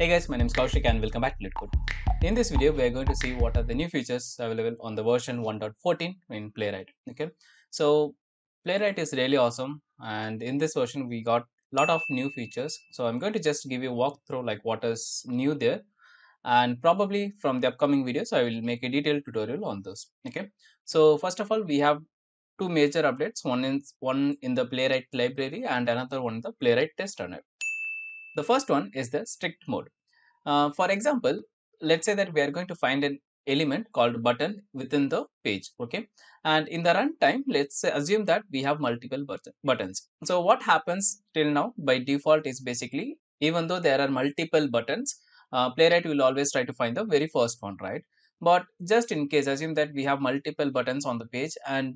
Hey guys, my name is Koushik and welcome back to LetCode. In this video, we are going to see what are the new features available on the version 1.14 in Playwright. Okay, so Playwright is really awesome, and in this version we got a lot of new features. So I'm going to just give you a walkthrough like what is new there, and probably from the upcoming videos I will make a detailed tutorial on those. Okay, so first of all we have two major updates, one in the Playwright library and another one in the Playwright test runner. The first one is the strict mode. For example, let's say that we are going to find an element called button within the page, okay, and in the runtime let's assume that we have multiple buttons. So what happens till now by default is basically, even though there are multiple buttons, Playwright will always try to find the very first one, right? But just in case, assume that we have multiple buttons on the page and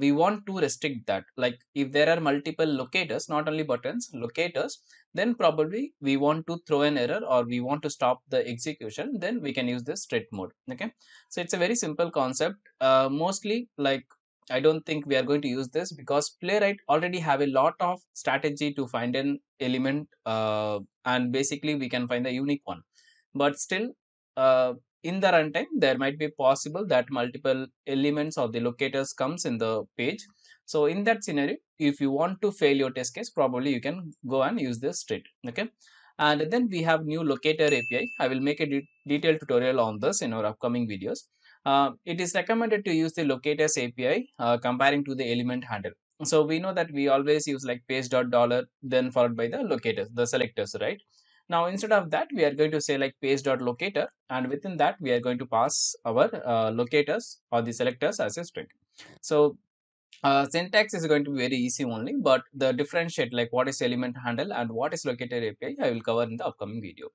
we want to restrict that, like if there are multiple locators, not only buttons, locators, then probably we want to throw an error or we want to stop the execution, then we can use this strict mode. Okay, so it's a very simple concept. Mostly, like, I don't think we are going to use this because Playwright already have a lot of strategy to find an element and basically we can find a unique one, but still in the runtime there might be possible that multiple elements or the locators comes in the page. So in that scenario, if you want to fail your test case, probably you can go and use this strict. Okay, and then we have new locator API. I will make a detailed tutorial on this in our upcoming videos. It is recommended to use the locators API comparing to the element handle. So we know that we always use like page.$, then followed by the locators, the selectors, right? Now instead of that we are going to say like page.locator, and within that we are going to pass our locators or the selectors as a string. So syntax is going to be very easy only, but the differentiate like what is element handle and what is locator API I will cover in the upcoming video.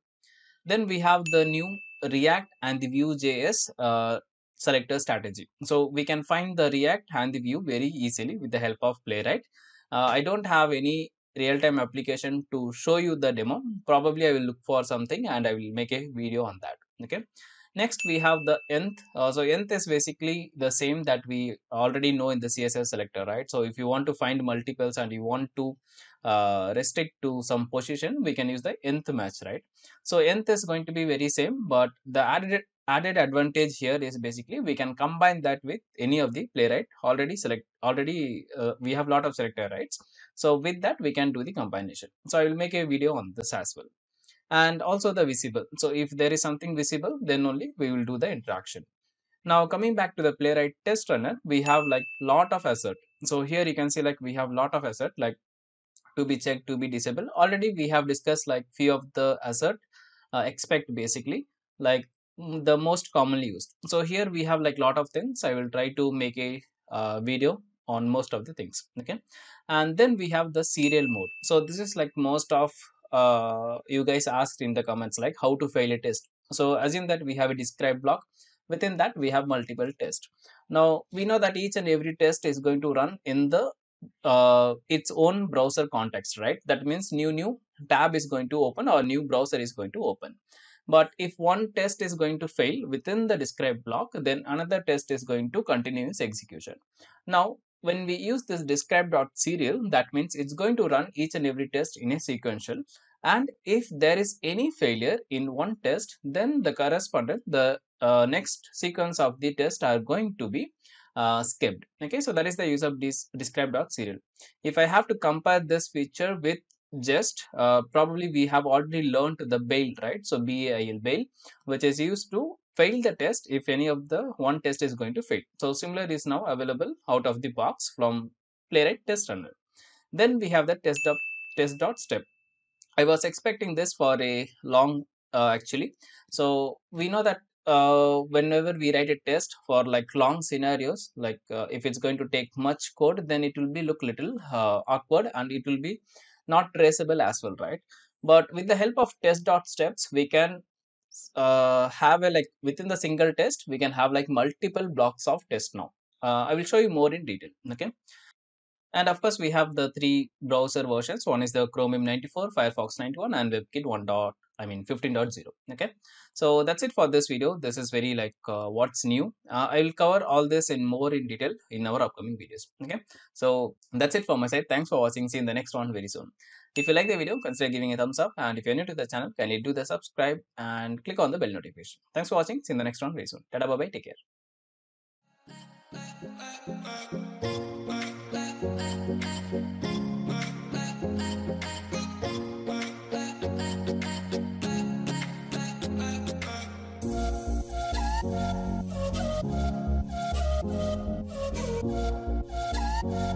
Then we have the new React and the Vue.js selector strategy. So we can find the React and the Vue very easily with the help of Playwright. I don't have any real-time application to show you the demo. Probably I will look for something and I will make a video on that. Okay, next we have the nth. So nth is basically the same that we already know in the CSS selector, right? So if you want to find multiples and you want to restrict to some position, we can use the nth match, right? So nth is going to be very same, but the added advantage here is basically we can combine that with any of the Playwright already we have lot of selector rights, so with that we can do the combination. So I will make a video on this as well. And also the visible, so if there is something visible then only we will do the interaction. Now coming back to the Playwright test runner, we have like lot of assert. So here you can see like we have lot of assert like to be checked, to be disabled. Already we have discussed like few of the assert expect basically, like the most commonly used. So here we have like lot of things. I will try to make a video on most of the things. Okay, and then we have the serial mode. So this is like most of you guys asked in the comments like how to fail a test. So assume that we have a describe block, within that we have multiple tests. Now we know that each and every test is going to run in the its own browser context, right? That means new tab is going to open or new browser is going to open. But if one test is going to fail within the describe block, then another test is going to continue its execution. Now, when we use this describe.serial, that means it's going to run each and every test in a sequential. And if there is any failure in one test, then the correspondent, the next sequence of the test are going to be skipped. Okay, so that is the use of this describe.serial. If I have to compare this feature with just probably we have already learned the bail, right? So bail, which is used to fail the test if any of the one test is going to fail. So similar is now available out of the box from Playwright test runner. Then we have the test.step. I was expecting this for a long actually. So we know that whenever we write a test for like long scenarios, like if it's going to take much code, then it will be look little awkward and it will be not traceable as well, right? But with the help of test.steps we can have a like within the single test we can have like multiple blocks of test. Now I will show you more in detail. Okay, and of course we have the three browser versions. One is the Chromium 94, Firefox 91 and WebKit 15.0. okay, so that's it for this video. This is very like what's new. I will cover all this in more in detail in our upcoming videos. Okay, so that's it for my side. Thanks for watching. See you in the next one very soon. If you like the video, consider giving a thumbs up, and if you're new to the channel, kindly do the subscribe and click on the bell notification. Thanks for watching. See you in the next one very soon. Tada, bye bye, take care.